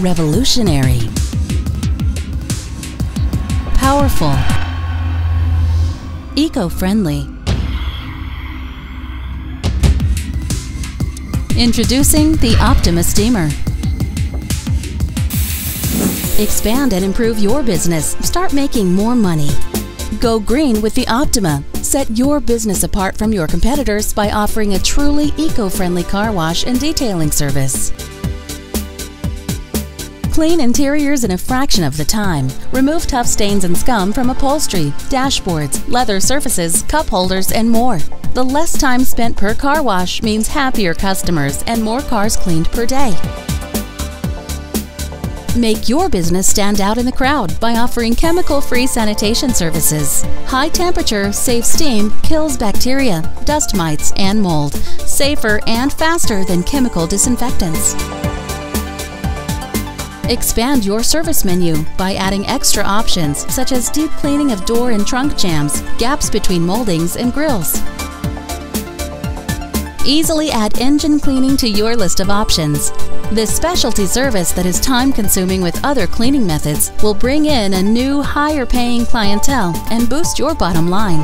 Revolutionary, powerful, eco-friendly. Introducing the Optima Steamer. Expand and improve your business. Start making more money. Go green with the Optima. Set your business apart from your competitors by offering a truly eco-friendly car wash and detailing service. Clean interiors in a fraction of the time. Remove tough stains and scum from upholstery, dashboards, leather surfaces, cup holders, and more. The less time spent per car wash means happier customers and more cars cleaned per day. Make your business stand out in the crowd by offering chemical-free sanitation services. High temperature, safe steam kills bacteria, dust mites, and mold, safer and faster than chemical disinfectants. Expand your service menu by adding extra options such as deep cleaning of door and trunk jams, gaps between moldings and grills. Easily add engine cleaning to your list of options. This specialty service that is time-consuming with other cleaning methods will bring in a new, higher-paying clientele and boost your bottom line.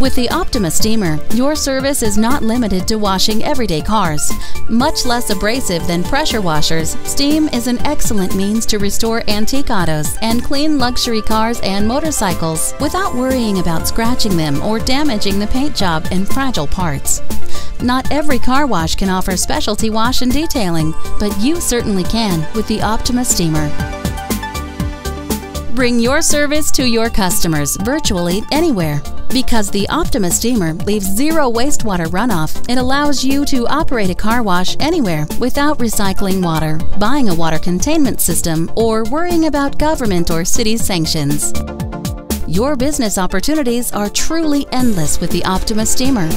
With the Optima Steamer, your service is not limited to washing everyday cars. Much less abrasive than pressure washers, steam is an excellent means to restore antique autos and clean luxury cars and motorcycles without worrying about scratching them or damaging the paint job and fragile parts. Not every car wash can offer specialty wash and detailing, but you certainly can with the Optima Steamer. Bring your service to your customers virtually anywhere. Because the Optima Steamer leaves zero wastewater runoff, it allows you to operate a car wash anywhere without recycling water, buying a water containment system, or worrying about government or city sanctions. Your business opportunities are truly endless with the Optima Steamer.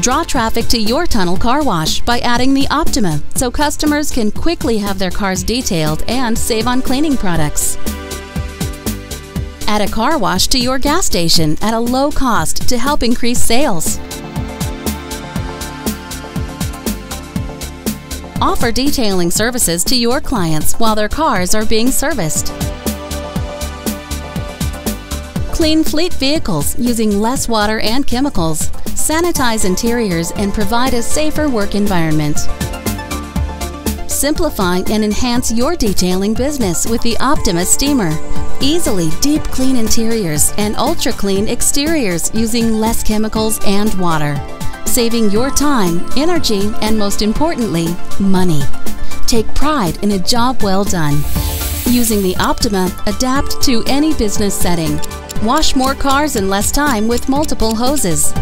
Draw traffic to your tunnel car wash by adding the Optima so customers can quickly have their cars detailed and save on cleaning products. Add a car wash to your gas station at a low cost to help increase sales. Offer detailing services to your clients while their cars are being serviced. Clean fleet vehicles using less water and chemicals. Sanitize interiors and provide a safer work environment. Simplify and enhance your detailing business with the Optima Steamer. Easily deep clean interiors and ultra clean exteriors using less chemicals and water, saving your time, energy, and most importantly, money. Take pride in a job well done. Using the Optima, adapt to any business setting. Wash more cars in less time with multiple hoses.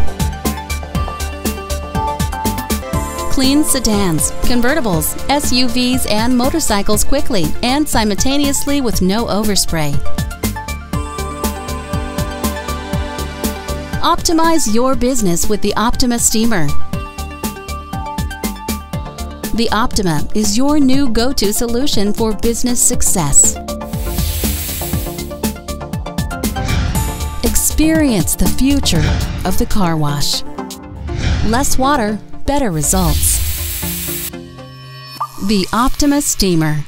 Clean sedans, convertibles, SUVs, and motorcycles quickly and simultaneously with no overspray. Optimize your business with the Optima Steamer. The Optima is your new go-to solution for business success. Experience the future of the car wash. Less water, better results. The Optima Steamer.